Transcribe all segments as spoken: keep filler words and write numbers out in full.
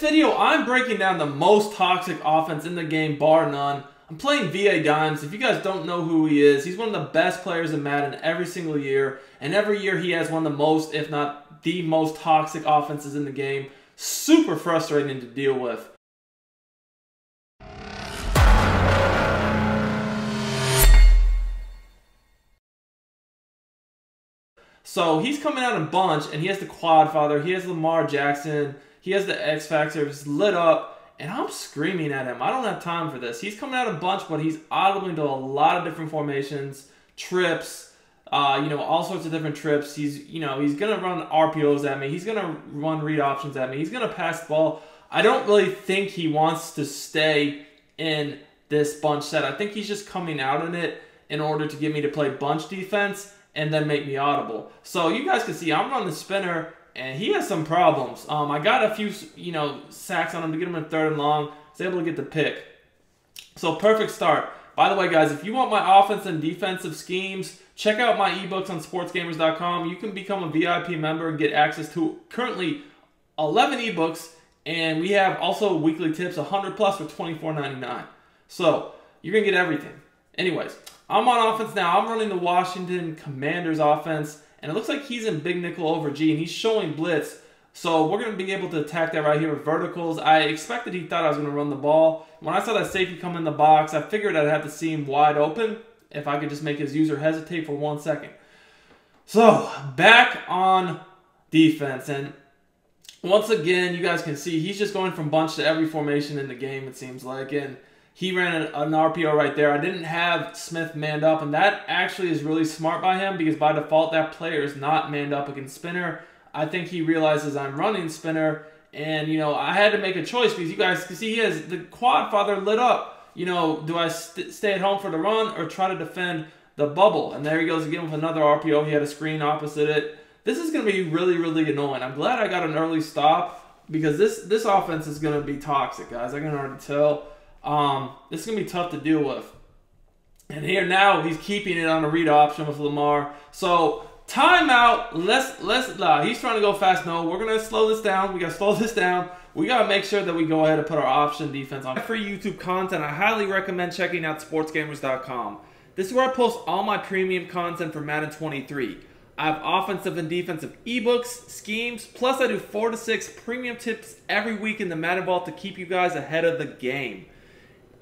video, I'm breaking down the most toxic offense in the game, bar none. I'm playing V A Dimes. If you guys don't know who he is, he's one of the best players in Madden every single year. And every year he has one of the most, if not the most toxic offenses in the game. Super frustrating to deal with. So he's coming out in a bunch, and he has the quad father, he has Lamar Jackson, he has the X Factor, he's lit up, and I'm screaming at him. I don't have time for this. He's coming out in a bunch, but he's audible into a lot of different formations, trips, uh, you know, all sorts of different trips. He's, you know, he's gonna run R P Os at me, he's gonna run read options at me, he's gonna pass the ball. I don't really think he wants to stay in this bunch set. I think he's just coming out in it in order to get me to play bunch defense and then make me audible. So you guys can see I'm running the spinner, and he has some problems. Um, I got a few, you know, sacks on him to get him in third and long. I was able to get the pick. So perfect start. By the way, guys, if you want my offense and defensive schemes, check out my ebooks on sports gamers dot com. You can become a V I P member and get access to currently eleven ebooks, and we have also weekly tips, one hundred plus for twenty-four ninety-nine. So you're gonna get everything. Anyways, I'm on offense now. I'm running the Washington Commanders offense, and it looks like he's in big nickel over G, and he's showing blitz. So we're going to be able to attack that right here with verticals. I expected he thought I was going to run the ball. When I saw that safety come in the box, I figured I'd have to see him wide open if I could just make his user hesitate for one second. So back on defense, and once again, you guys can see he's just going from bunch to every formation in the game, it seems like, and he ran an R P O right there. I didn't have Smith manned up, and that actually is really smart by him because by default that player is not manned up against spinner. I think he realizes I'm running spinner, and you know I had to make a choice because you guys can see he has the quad father lit up. You know, do I st stay at home for the run or try to defend the bubble? And there he goes again with another R P O. He had a screen opposite it. This is going to be really, really annoying. I'm glad I got an early stop because this this offense is going to be toxic, guys. I can already tell. Um, this is going to be tough to deal with. And here now, he's keeping it on a read option with Lamar. So, timeout. Let's, let's, uh, he's trying to go fast. No, we're going to slow this down. We got to slow this down. We got to make sure that we go ahead and put our option defense on. Free YouTube content, I highly recommend checking out sports gamers dot com. This is where I post all my premium content for Madden twenty-three. I have offensive and defensive ebooks, schemes, plus I do four to six premium tips every week in the Madden Vault to keep you guys ahead of the game.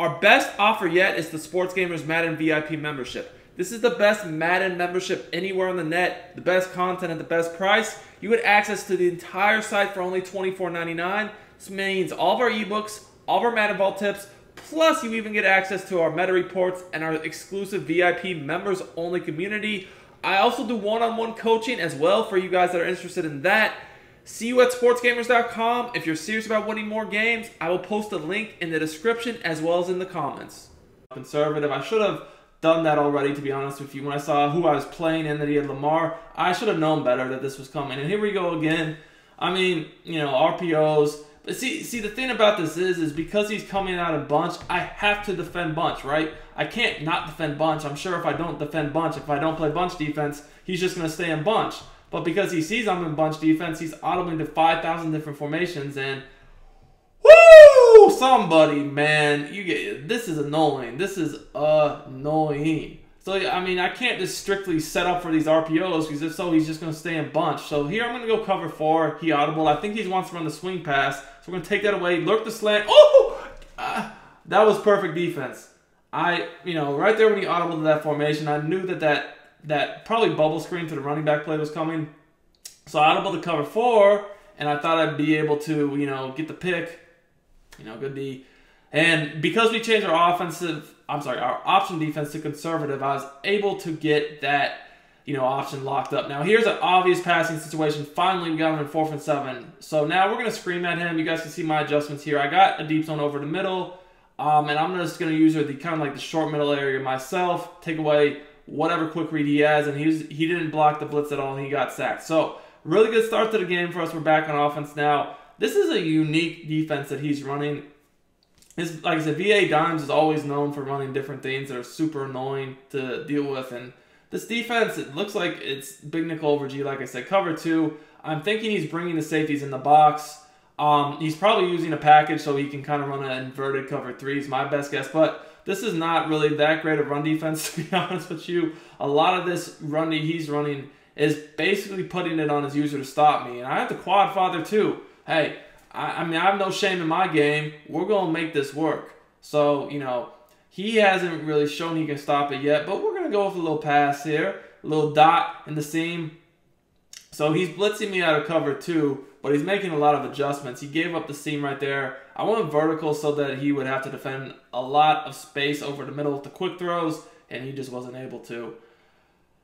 Our best offer yet is the Sports Gamers Madden V I P membership. This is the best Madden membership anywhere on the net, the best content at the best price. You get access to the entire site for only twenty-four ninety-nine. This means all of our ebooks, all of our Madden Vault tips, plus you even get access to our meta reports and our exclusive V I P members only community. I also do one-on-one coaching as well for you guys that are interested in that. See you at sports gamers dot com. If you're serious about winning more games, I will post a link in the description as well as in the comments. Conservative. I should have done that already, to be honest with you. When I saw who I was playing and that he had Lamar, I should have known better that this was coming. And here we go again. I mean, you know, R P Os. But see, see, the thing about this is, is because he's coming out of bunch, I have to defend bunch, right? I can't not defend bunch. I'm sure if I don't defend bunch, if I don't play bunch defense, he's just going to stay in bunch. But because he sees I'm in bunch defense, he's audible into five thousand different formations. And, woo, somebody, man, you get this is annoying. This is annoying. So, I mean, I can't just strictly set up for these R P Os because if so, he's just going to stay in bunch. So here I'm going to go cover four. He audible. I think he wants to run the swing pass. So we're going to take that away, lurk the slant. Oh, uh, that was perfect defense. I, you know, right there when he audible to that formation, I knew that that. That probably bubble screen to the running back play was coming. So I audible to cover four, and I thought I'd be able to, you know, get the pick. You know, good D. And because we changed our offensive, I'm sorry, our option defense to conservative, I was able to get that, you know, option locked up. Now here's an obvious passing situation. Finally, we got him in fourth and seven. So now we're going to scream at him. You guys can see my adjustments here. I got a deep zone over the middle, um, and I'm just going to use her the kind of like the short middle area myself, take away whatever quick read he has, and he, was, he didn't block the blitz at all, and he got sacked. So, really good start to the game for us. We're back on offense now. This is a unique defense that he's running. This, like I said, V A Dimes is always known for running different things that are super annoying to deal with, and this defense, it looks like it's big nickel over G, like I said, cover two. I'm thinking he's bringing the safeties in the box. Um, he's probably using a package so he can kind of run an inverted cover three is my best guess, but this is not really that great of run defense, to be honest with you. A lot of this run he's running is basically putting it on his user to stop me. And I have the quad father too. Hey, I, I mean, I have no shame in my game. We're going to make this work. So, you know, he hasn't really shown he can stop it yet, but we're going to go with a little pass here, a little dot in the seam. So he's blitzing me out of cover two, but he's making a lot of adjustments. He gave up the seam right there. I went vertical so that he would have to defend a lot of space over the middle with the quick throws, and he just wasn't able to.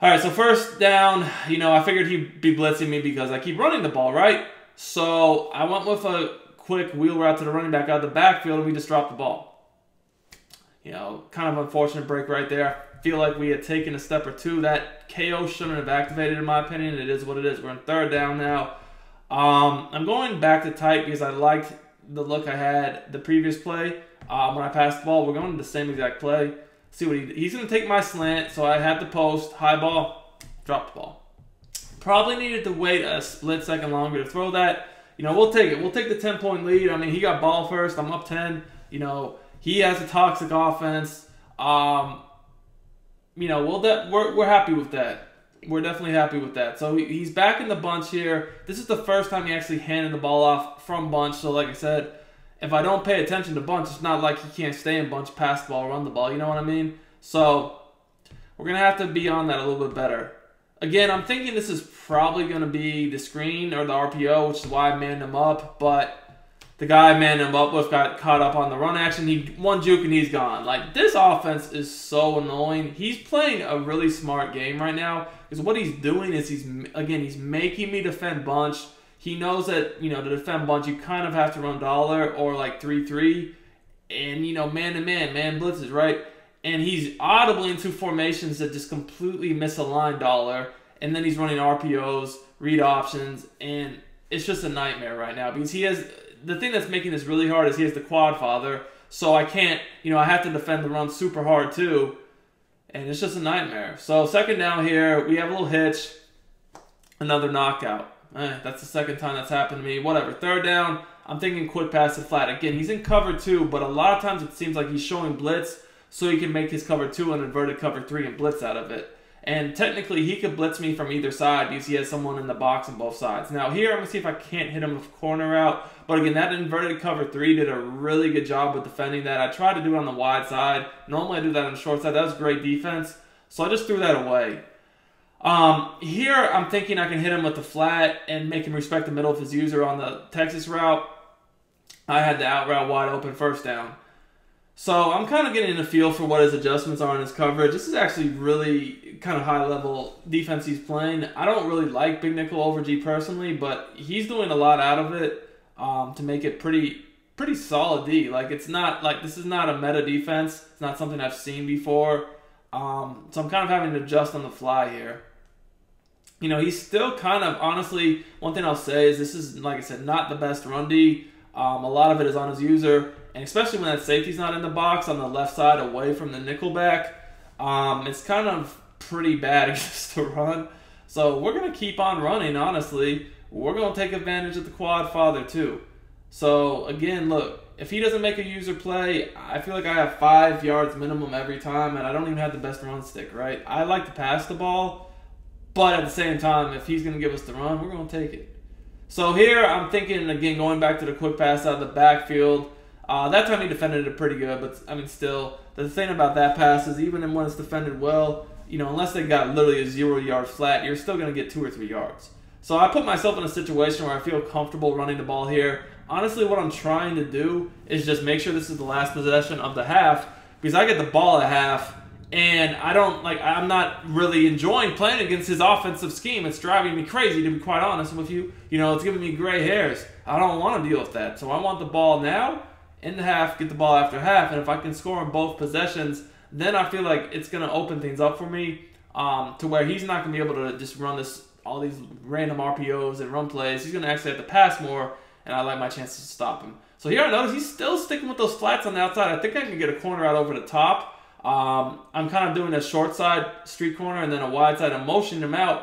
All right, so first down, you know, I figured he'd be blitzing me because I keep running the ball, right? So I went with a quick wheel route to the running back out of the backfield, and we just dropped the ball. You know, kind of unfortunate break right there. I feel like we had taken a step or two. That K O shouldn't have activated, in my opinion. It is what it is. We're in third down now. Um, I'm going back to tight because I liked the look I had the previous play. Um, when I passed the ball, we're going to the same exact play. See what he, he's going to take my slant, so I had the post, high ball, drop the ball. Probably needed to wait a split second longer to throw that. You know, we'll take it. We'll take the ten-point lead. I mean, he got ball first. I'm up ten. You know, he has a toxic offense. Um, you know, we'll de we're, we're happy with that. We're definitely happy with that. So he's back in the bunch here. This is the first time he actually handed the ball off from bunch. So like I said, if I don't pay attention to bunch, it's not like he can't stay in bunch, pass the ball, run the ball. You know what I mean? So we're going to have to be on that a little bit better. Again, I'm thinking this is probably going to be the screen or the R P O, which is why I manned him up. But the guy I manned him up with got caught up on the run action. He one juke and he's gone. Like, this offense is so annoying. He's playing a really smart game right now, because what he's doing is he's, again, he's making me defend bunch. He knows that, you know, to defend bunch, you kind of have to run dollar or like three three. And, you know, man-to-man, man blitzes, right? And he's audibly into formations that just completely misalign dollar. And then he's running R P Os, read options. And it's just a nightmare right now because he has, the thing that's making this really hard is he has the quad father. So I can't, you know, I have to defend the run super hard too. And it's just a nightmare. So second down here, we have a little hitch. Another knockout. Eh, that's the second time that's happened to me. Whatever. Third down, I'm thinking quick pass to flat. Again, he's in cover two, but a lot of times it seems like he's showing blitz so he can make his cover two and inverted cover three and blitz out of it. And technically, he could blitz me from either side because he has someone in the box on both sides. Now here, I'm going to see if I can't hit him with corner out. But again, that inverted cover three did a really good job with defending that. I tried to do it on the wide side. Normally, I do that on the short side. That was great defense. So I just threw that away. Um, here, I'm thinking I can hit him with the flat and make him respect the middle of his user on the Texas route. I had the out route wide open, first down. So I'm kind of getting a feel for what his adjustments are in his coverage. This is actually really kind of high-level defense he's playing. I don't really like Big Nickel over G personally, but he's doing a lot out of it um, to make it pretty pretty solid D. Like, it's not like this is not a meta defense. It's not something I've seen before. Um, so I'm kind of having to adjust on the fly here. You know, he's still kind of, honestly, one thing I'll say is this is, like I said, not the best run D. Um, a lot of it is on his user. And especially when that safety's not in the box on the left side away from the nickelback, um, it's kind of pretty bad against the run. So we're going to keep on running, honestly. We're going to take advantage of the quad father, too. So, again, look, if he doesn't make a user play, I feel like I have five yards minimum every time, and I don't even have the best run stick, right? I like to pass the ball, but at the same time, if he's going to give us the run, we're going to take it. So here I'm thinking, again, going back to the quick pass out of the backfield, Uh, that time he defended it pretty good, but I mean, still, the thing about that pass is even when it's defended well, you know, unless they got literally a zero-yard flat, you're still going to get two or three yards. So I put myself in a situation where I feel comfortable running the ball here. Honestly, what I'm trying to do is just make sure this is the last possession of the half, because I get the ball at half, and I don't, like, I'm not really enjoying playing against his offensive scheme. It's driving me crazy, to be quite honest with you. You know, it's giving me gray hairs. I don't want to deal with that, so I want the ball now. In the half, get the ball after half, and if I can score on both possessions, then I feel like it's going to open things up for me um, to where he's not going to be able to just run this all these random R P Os and run plays. He's going to actually have to pass more, and I like my chances to stop him. So here I notice he's still sticking with those flats on the outside. I think I can get a corner out over the top. Um, I'm kind of doing a short side street corner and then a wide side. I'm motioning him out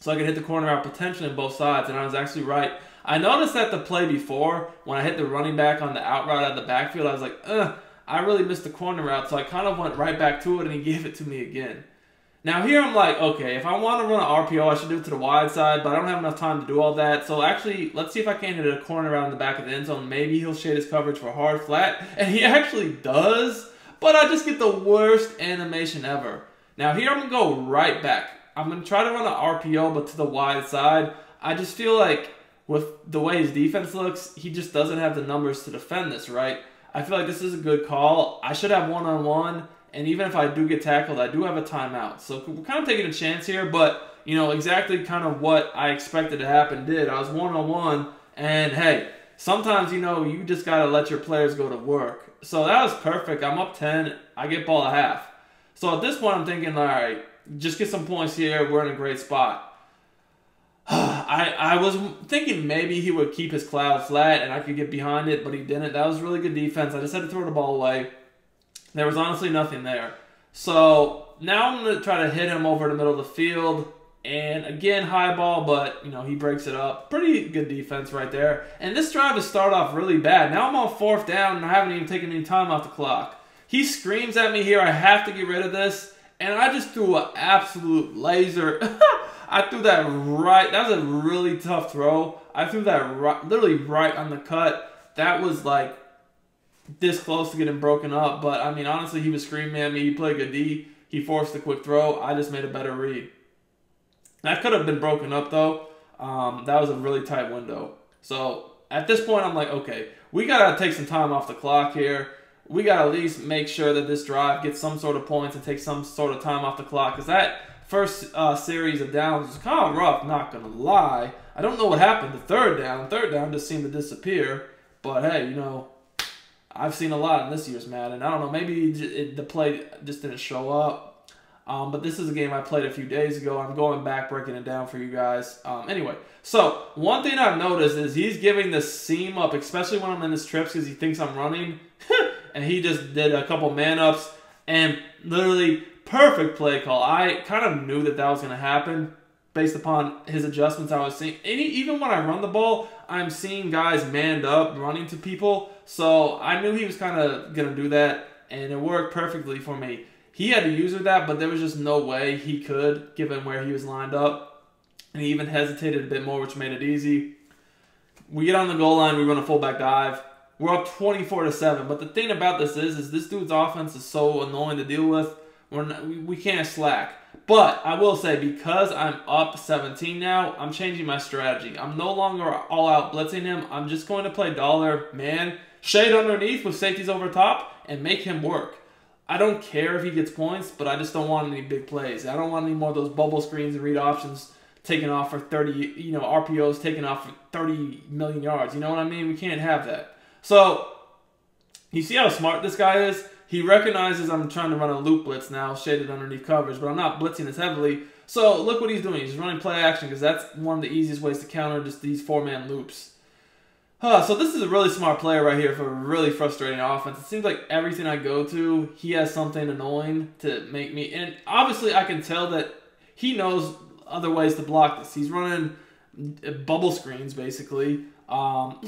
so I can hit the corner out potentially on both sides, and I was actually right. I noticed that the play before, when I hit the running back on the out route out of the backfield, I was like, ugh, I really missed the corner route, so I kind of went right back to it, and he gave it to me again. Now here I'm like, okay, if I want to run an R P O, I should do it to the wide side, but I don't have enough time to do all that. So actually, let's see if I can hit a corner route in the back of the end zone. Maybe he'll shade his coverage for hard flat, and he actually does, but I just get the worst animation ever. Now here I'm going to go right back. I'm going to try to run an R P O, but to the wide side. I just feel like with the way his defense looks, he just doesn't have the numbers to defend this, right? I feel like this is a good call. I should have one-on-one, and even if I do get tackled, I do have a timeout. So we're kind of taking a chance here, but, you know, exactly kind of what I expected to happen did. I was one-on-one, and hey, sometimes, you know, you just got to let your players go to work. So that was perfect. I'm up ten. I get ball at half. So at this point, I'm thinking, all right, just get some points here. We're in a great spot. I, I was thinking maybe he would keep his cloud flat and I could get behind it, but he didn't. That was really good defense. I just had to throw the ball away. There was honestly nothing there. So now I'm going to try to hit him over the middle of the field. And again, high ball, but you know he breaks it up. Pretty good defense right there. And this drive has started off really bad. Now I'm on fourth down and I haven't even taken any time off the clock. He screams at me here, I have to get rid of this. And I just threw an absolute laser. I threw that right. That was a really tough throw. I threw that right, literally right on the cut. That was like this close to getting broken up. But, I mean, honestly, he was screaming at me. He played good D. He forced the quick throw. I just made a better read. That could have been broken up, though. Um, that was a really tight window. So, at this point, I'm like, okay, we got to take some time off the clock here. We got to at least make sure that this drive gets some sort of points and take some sort of time off the clock. Because that first uh, series of downs was kind of rough, not going to lie. I don't know what happened to third down. Third down just seemed to disappear. But, hey, you know, I've seen a lot in this year's Madden. I don't know, maybe it, the play just didn't show up. Um, but this is a game I played a few days ago. I'm going back, breaking it down for you guys. Um, anyway, so one thing I've noticed is he's giving the seam up, especially when I'm in his trips because he thinks I'm running. And he just did a couple man-ups and literally perfect play call. I kind of knew that that was going to happen based upon his adjustments I was seeing. And even when I run the ball, I'm seeing guys manned up running to people. So I knew he was kind of going to do that, and it worked perfectly for me. He had to use with that, but there was just no way he could given where he was lined up. And he even hesitated a bit more, which made it easy. We get on the goal line. We run a fullback dive. We're up twenty-four to seven, but the thing about this is, is this dude's offense is so annoying to deal with. We're not, we can't slack. But I will say, because I'm up seventeen now, I'm changing my strategy. I'm no longer all out blitzing him. I'm just going to play dollar man, shade underneath with safeties over top, and make him work. I don't care if he gets points, but I just don't want any big plays. I don't want any more of those bubble screens and read options taking off for thirty, you know, R P Os taking off for thirty million yards. You know what I mean? We can't have that. So, you see how smart this guy is? He recognizes I'm trying to run a loop blitz now, shaded underneath coverage, but I'm not blitzing as heavily. So, look what he's doing. He's running play action because that's one of the easiest ways to counter just these four-man loops. Huh, so, this is a really smart player right here for a really frustrating offense. It seems like everything I go to, he has something annoying to make me. And, obviously, I can tell that he knows other ways to block this. He's running bubble screens, basically. Um...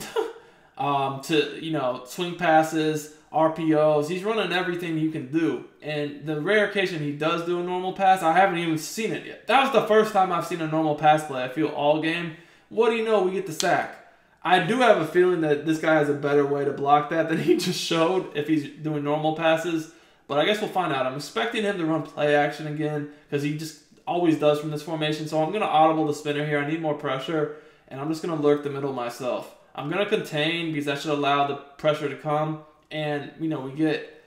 Um, to, you know, swing passes, R P Os. He's running everything you can do. And the rare occasion he does do a normal pass, I haven't even seen it yet. That was the first time I've seen a normal pass play, I feel, all game. What do you know? We get the sack. I do have a feeling that this guy has a better way to block that than he just showed if he's doing normal passes. But I guess we'll find out. I'm expecting him to run play action again because he just always does from this formation. So I'm going to audible the spinner here. I need more pressure. And I'm just going to lurk the middle myself. I'm going to contain because that should allow the pressure to come. And, you know, we get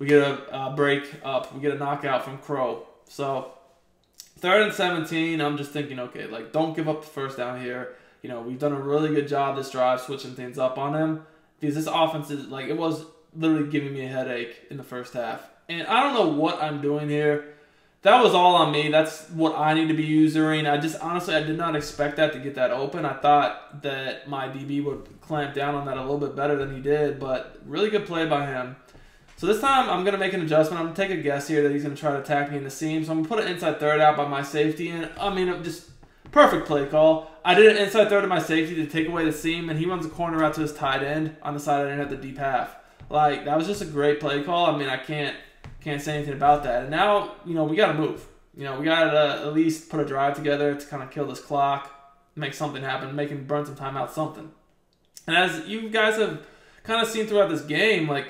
we get a uh, break up. We get a knockout from Crow. So, third and seventeen, I'm just thinking, okay, like, don't give up the first down here. You know, we've done a really good job this drive switching things up on him. Because this offense is, like, it was literally giving me a headache in the first half. And I don't know what I'm doing here. That was all on me. That's what I need to be using. I just, honestly, I did not expect that to get that open. I thought that my D B would clamp down on that a little bit better than he did, but really good play by him. So this time, I'm going to make an adjustment. I'm going to take a guess here that he's going to try to attack me in the seam. So I'm going to put an inside third out by my safety, and, I mean, I'm just Perfect play call. I did an inside throw to my safety to take away the seam, and he runs a corner out to his tight end on the side I didn't have the deep half. Like, that was just a great play call. I mean, I can't can't say anything about that. And now, you know, we got to move. You know, we got to at least put a drive together to kind of kill this clock, make something happen, make him burn some time out, something. And as you guys have kind of seen throughout this game, like,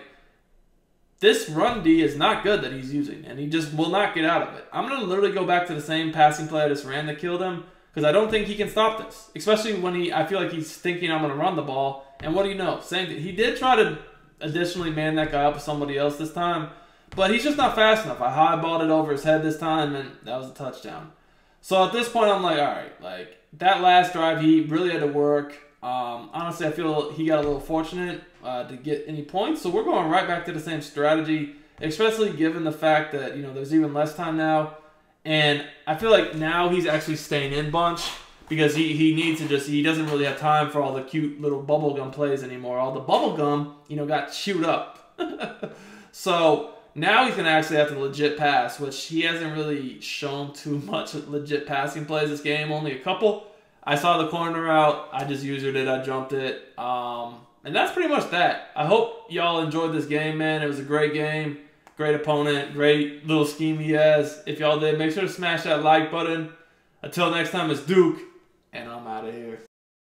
this run D is not good that he's using, and he just will not get out of it. I'm going to literally go back to the same passing play I just ran that killed him, because I don't think he can stop this, especially when he, I feel like he's thinking I'm going to run the ball, and what do you know? Same thing. He did try to additionally man that guy up with somebody else this time, but he's just not fast enough. I highballed it over his head this time, and that was a touchdown. So at this point, I'm like, all right, like, that last drive, he really had to work. Um, honestly, I feel he got a little fortunate uh, to get any points, so we're going right back to the same strategy, especially given the fact that, you know, there's even less time now. And I feel like now he's actually staying in bunch because he, he needs to just, he doesn't really have time for all the cute little bubblegum plays anymore. All the bubblegum, you know, got chewed up. So now he's going to actually have to legit pass, which he hasn't really shown too much legit passing plays this game, only a couple. I saw the corner route. I just usered it. I jumped it. Um, and that's pretty much that. I hope y'all enjoyed this game, man. It was a great game. Great opponent, great little scheme he has. If y'all did, make sure to smash that like button. Until next time, it's Duke, and I'm out of here.